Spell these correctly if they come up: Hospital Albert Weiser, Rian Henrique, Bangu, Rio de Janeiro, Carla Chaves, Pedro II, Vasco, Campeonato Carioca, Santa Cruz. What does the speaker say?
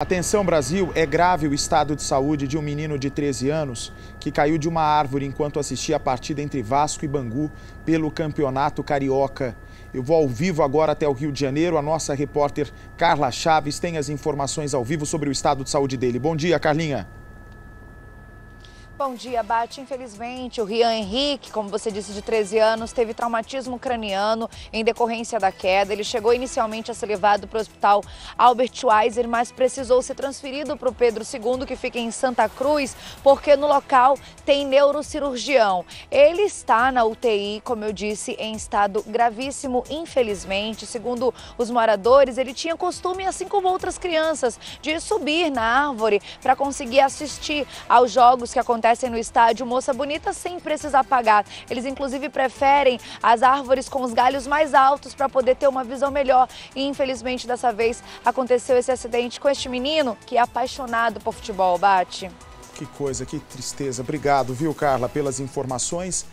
Atenção Brasil, é grave o estado de saúde de um menino de 13 anos que caiu de uma árvore enquanto assistia a partida entre Vasco e Bangu pelo Campeonato Carioca. Eu vou ao vivo agora até o Rio de Janeiro, a nossa repórter Carla Chaves tem as informações ao vivo sobre o estado de saúde dele. Bom dia, Carlinha. Bom dia, Bate. Infelizmente, o Rian Henrique, como você disse, de 13 anos, teve traumatismo craniano em decorrência da queda. Ele chegou inicialmente a ser levado para o Hospital Albert Weiser, mas precisou ser transferido para o Pedro II, que fica em Santa Cruz, porque no local tem neurocirurgião. Ele está na UTI, como eu disse, em estado gravíssimo, infelizmente. Segundo os moradores, ele tinha costume, assim como outras crianças, de subir na árvore para conseguir assistir aos jogos que acontecem no estádio Moça Bonita sem precisar pagar. Eles inclusive preferem as árvores com os galhos mais altos para poder ter uma visão melhor. E infelizmente dessa vez aconteceu esse acidente com este menino que é apaixonado por futebol, Bate. Que coisa, que tristeza. Obrigado, viu, Carla, pelas informações.